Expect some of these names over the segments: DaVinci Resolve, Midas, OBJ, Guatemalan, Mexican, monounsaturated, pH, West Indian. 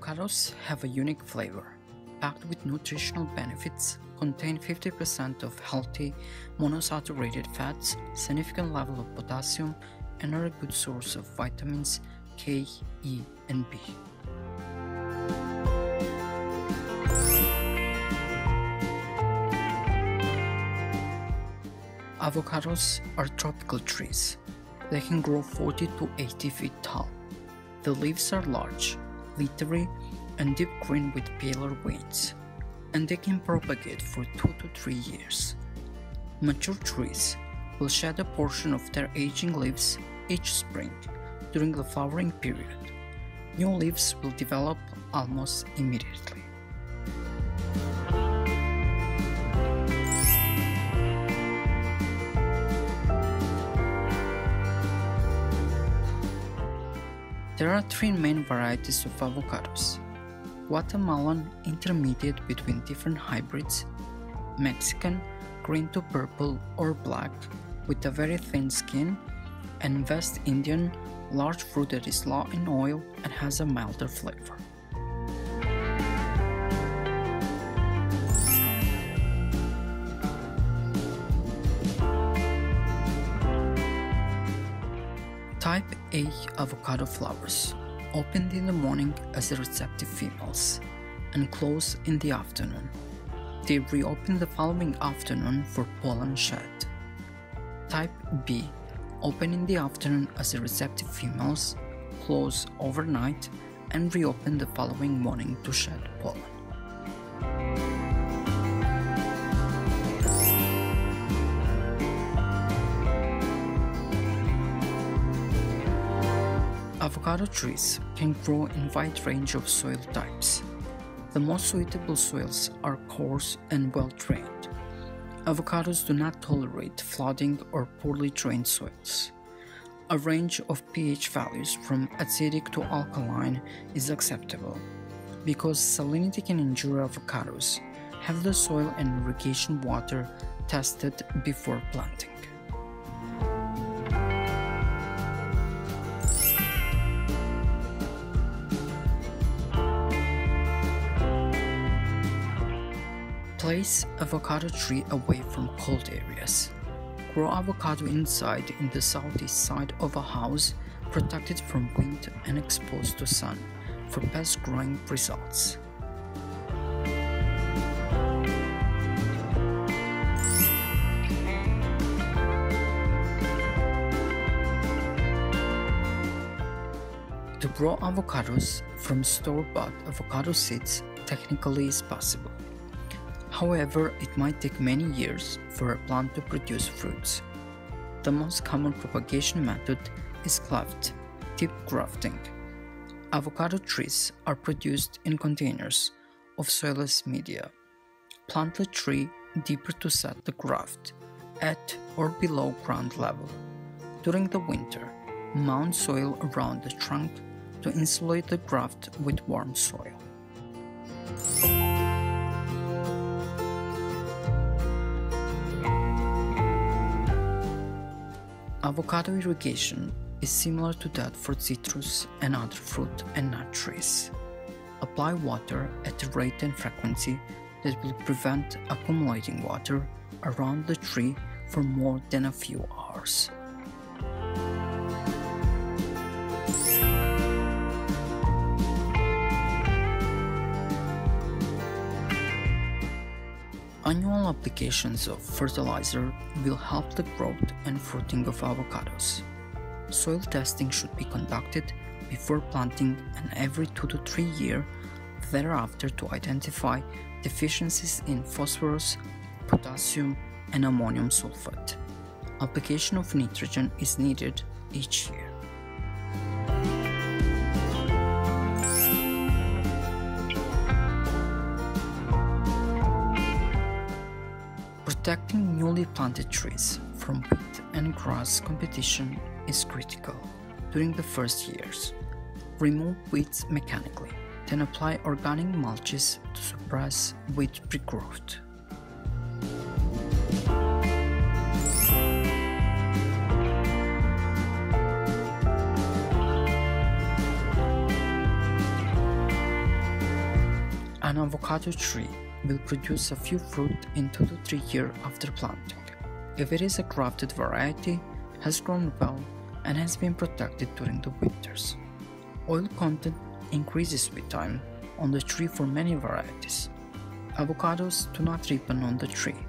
Avocados have a unique flavor, packed with nutritional benefits, contain 50% of healthy monosaturated fats, significant level of potassium, and are a good source of vitamins K, E, and B. Avocados are tropical trees. They can grow 40 to 80 feet tall. The leaves are large, leathery, and deep green with paler veins, and they can propagate for 2 to 3 years. Mature trees will shed a portion of their aging leaves each spring during the flowering period. New leaves will develop almost immediately. There are three main varieties of avocados: Guatemalan, intermediate between different hybrids; Mexican, green to purple or black, with a very thin skin; and West Indian, large fruit that is low in oil and has a milder flavor. Type A avocado flowers opened in the morning as receptive females and close in the afternoon. They reopen the following afternoon for pollen shed. Type B open in the afternoon as receptive females, close overnight, and reopen the following morning to shed pollen. Avocado trees can grow in wide range of soil types. The most suitable soils are coarse and well-drained. Avocados do not tolerate flooding or poorly drained soils. A range of pH values from acidic to alkaline is acceptable because salinity can injure avocados. Have the soil and irrigation water tested before planting. Place avocado tree away from cold areas. Grow avocado inside in the southeast side of a house, protected from wind and exposed to sun for best growing results. To grow avocados from store-bought avocado seeds technically is possible. However, it might take many years for a plant to produce fruits. The most common propagation method is cleft tip grafting. Avocado trees are produced in containers of soilless media. Plant the tree deeper to set the graft, at or below ground level. During the winter, mound soil around the trunk to insulate the graft with warm soil. Avocado irrigation is similar to that for citrus and other fruit and nut trees. Apply water at a rate and frequency that will prevent accumulating water around the tree for more than a few hours. Annual applications of fertilizer will help the growth and fruiting of avocados. Soil testing should be conducted before planting and every 2 to 3 years thereafter to identify deficiencies in phosphorus, potassium, and ammonium sulfate. Application of nitrogen is needed each year. Protecting newly planted trees from weed and grass competition is critical during the first years. Remove weeds mechanically, then apply organic mulches to suppress weed regrowth. An avocado tree will produce a few fruit in 2 to 3 years after planting. If it is a grafted variety, has grown well, and has been protected during the winters. Oil content increases with time on the tree for many varieties. Avocados do not ripen on the tree.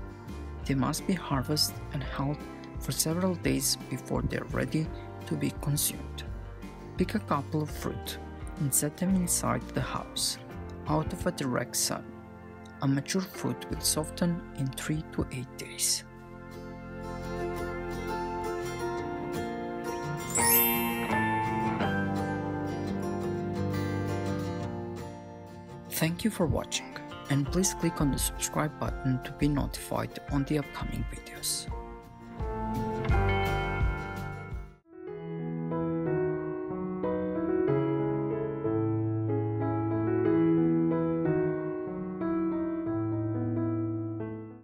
They must be harvested and held for several days before they are ready to be consumed. Pick a couple of fruit and set them inside the house, out of a direct sun. A mature fruit will soften in 3 to 8 days. Thank you for watching, and please click on the subscribe button to be notified on the upcoming videos.